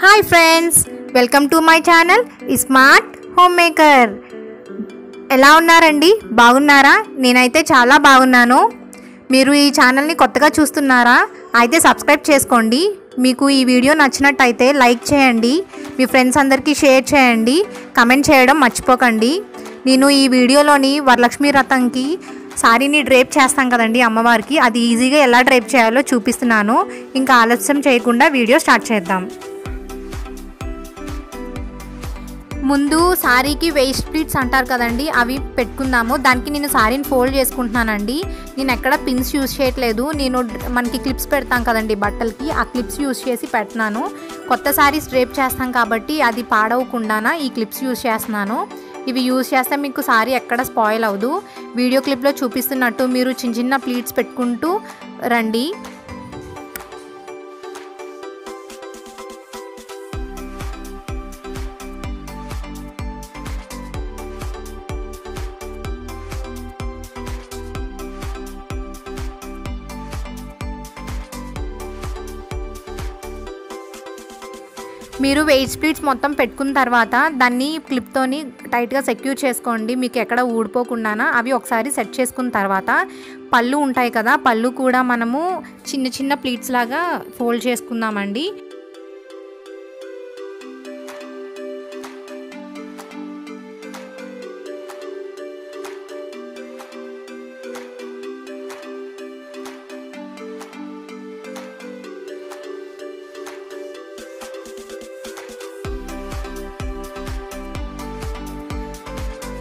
Hi friends, welcome to my channel smart home maker. ఎలా ఉన్నారండి? బాగున్నారా? నేనైతే చాలా బాగున్నాను। మీరు ఈ ఛానల్ ని కొత్తగా చూస్తున్నారా? అయితే సబ్స్క్రైబ్ చేసుకోండి। మీకు ఈ వీడియో నచ్చినట్లయితే లైక్ చేయండి, మీ ఫ్రెండ్స్ అందరికీ షేర్ చేయండి, కామెంట్ చేయడం మర్చిపోకండి। నేను ఈ వీడియోలోని వరలక్ష్మి వ్రతంకి సారీని డ్రేప్ చేస్తాం కదండి అమ్మవారికి, అది ఈజీగా ఎలా డ్రేప్ చేయాలో చూపిస్తున్నాను। ఇంకా ఆలస్యం చేయకుండా వీడియో స్టార్ట్ చేద్దాం। ముందు సారీకి వేస్ట్ ప్లీట్స్ అంటారు కదండి, అవి పెట్టుకుందాము। దానికి నేను సారీని ఫోల్డ్ చేసుకుంటున్నానండి। నేను ఎక్కడ పిన్స్ యూజ్ చేయట్లేదు, నేను మనకి క్లిప్స్ పెడతాం కదండి బట్టలకి, ఆ క్లిప్స్ యూజ్ చేసి పెడుతున్నాను। కొత్త సారీస్ డ్రేప్ చేస్తాం కాబట్టి అది పాడవకుండా ఈ క్లిప్స్ యూజ్ చేస్తున్నాను। ఇవి యూజ్ చేస్తే మీకు సారీ ఎక్కడ స్పాయిల్ అవదు। వీడియో క్లిప్లో చూపిస్తున్నట్టు మీరు చిన్న చిన్న ప్లీట్స్ పెట్టుకుంటూ రండి। మీరు వెయిట్ ప్లీట్స్ మొత్తం పెట్టుకున్న తర్వాత దాన్ని క్లిప్తోని టైట్గా సెక్యూర్ చేసుకోండి, మీకు ఎక్కడ ఊడిపోకుండా। అవి ఒకసారి సెట్ చేసుకున్న తర్వాత పళ్ళు ఉంటాయి కదా, పళ్ళు కూడా మనము చిన్న చిన్న ప్లీట్స్ లాగా ఫోల్డ్ చేసుకుందామండి।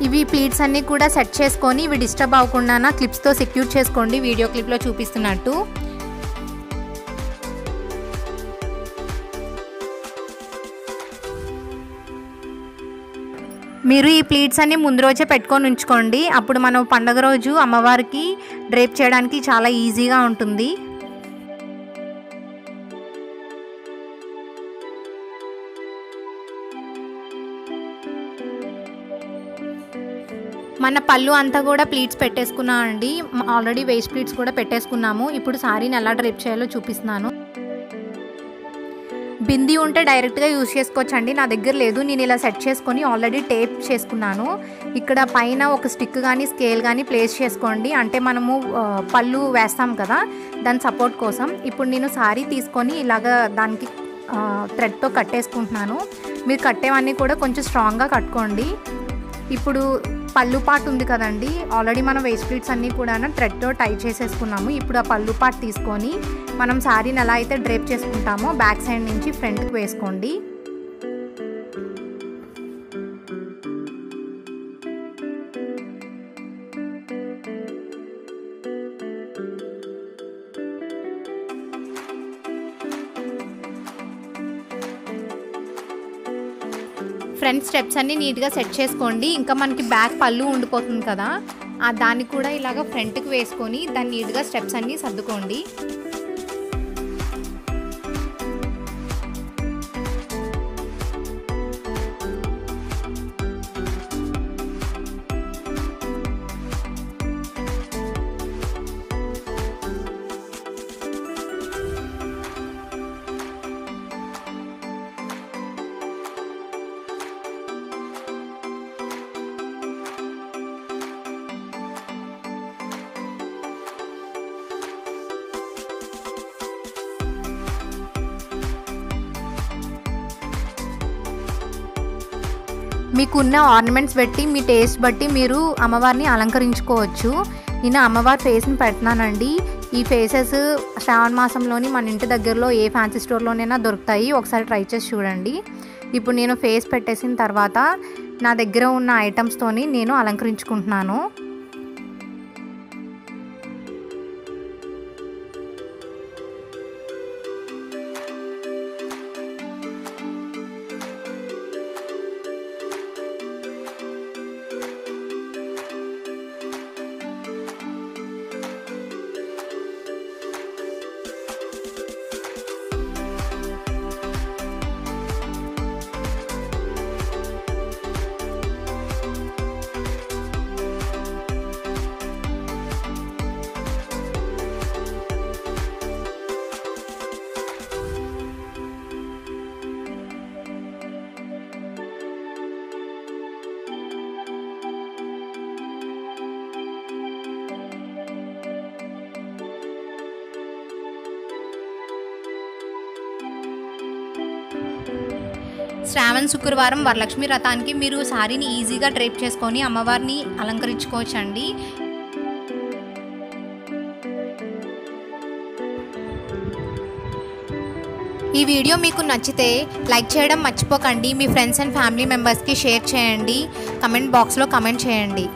ఇవి ప్లీట్స్ అన్నీ కూడా సెట్ చేసుకొని ఇవి డిస్టర్బ్ అవ్వకుండా క్లిప్స్తో సెక్యూర్ చేసుకోండి, వీడియో క్లిప్లో చూపిస్తున్నట్టు। మీరు ఈ ప్లీట్స్ అన్నీ ముందు రోజే పెట్టుకొని ఉంచుకోండి, అప్పుడు మనం పండగ రోజు అమ్మవారికి డ్రేప్ చేయడానికి చాలా ఈజీగా ఉంటుంది। మన పళ్ళు అంతా కూడా ప్లీట్స్ పెట్టేసుకున్నాం అండి, ఆల్రెడీ వేస్ట్ ప్లీట్స్ కూడా పెట్టేసుకున్నాము। ఇప్పుడు సారీని ఎలా డ్రేప్ చేయాలో చూపిస్తున్నాను। బింది ఉంటే డైరెక్ట్గా యూజ్ చేసుకోవచ్చండి, నా దగ్గర లేదు, నేను ఇలా సెట్ చేసుకొని ఆల్రెడీ టేప్ చేసుకున్నాను। ఇక్కడ పైన ఒక స్టిక్ కానీ స్కేల్ కానీ ప్లేస్ చేసుకోండి, అంటే మనము పళ్ళు వేస్తాం కదా దాని సపోర్ట్ కోసం। ఇప్పుడు నేను సారీ తీసుకొని ఇలాగ దానికి థ్రెడ్తో కట్టేసుకుంటున్నాను, మీరు కట్టేవన్నీ కూడా కొంచెం స్ట్రాంగ్గా కట్టుకోండి। ఇప్పుడు పళ్ళు పార్ట్ ఉంది కదండి, ఆల్రెడీ మనం వేస్ట్ ప్లీట్స్ అన్నీ కూడా థ్రెడ్తో టై చేసేసుకున్నాము। ఇప్పుడు ఆ పళ్ళు పార్ట్ తీసుకొని మనం శారీని ఎలా అయితే డ్రేప్ చేసుకుంటామో బ్యాక్ సైడ్ నుంచి ఫ్రంట్కి వేసుకోండి। ఫ్రంట్ స్టెప్స్ అన్నీ నీట్గా సెట్ చేసుకోండి। ఇంకా మనకి బ్యాక్ పళ్ళు ఉండిపోతుంది కదా, ఆ దాన్ని కూడా ఇలాగ ఫ్రంట్కి వేసుకొని దాన్ని నీట్గా స్టెప్స్ అన్నీ సర్దుకోండి। మీకున్న ఆర్నమెంట్స్ బట్టి మీ టేస్ట్ బట్టి మీరు అమ్మవారిని అలంకరించుకోవచ్చు। నేను అమ్మవారి ఫేస్ని పెడుతున్నానండి। ఈ ఫేసెస్ శ్రావణ మాసంలోని మన ఇంటి దగ్గరలో ఏ ఫ్యాన్సీ స్టోర్లోనైనా దొరుకుతాయి, ఒకసారి ట్రై చేసి చూడండి। ఇప్పుడు నేను ఫేస్ పెట్టేసిన తర్వాత నా దగ్గర ఉన్న ఐటమ్స్తోని నేను అలంకరించుకుంటున్నాను। శ్రావణ శుక్రవారం వరలక్ష్మి వ్రతానికి మీరు సారీని ఈజీగా డ్రేప్ చేసుకొని అమ్మవారిని అలంకరించుకోవచ్చండి. ఈ వీడియో మీకు నచ్చితే లైక్ చేయడం మర్చిపోకండి. మీ ఫ్రెండ్స్ అండ్ ఫ్యామిలీ మెంబర్స్కి షేర్ చేయండి. కమెంట్ బాక్స్లో కమెంట్ చేయండి.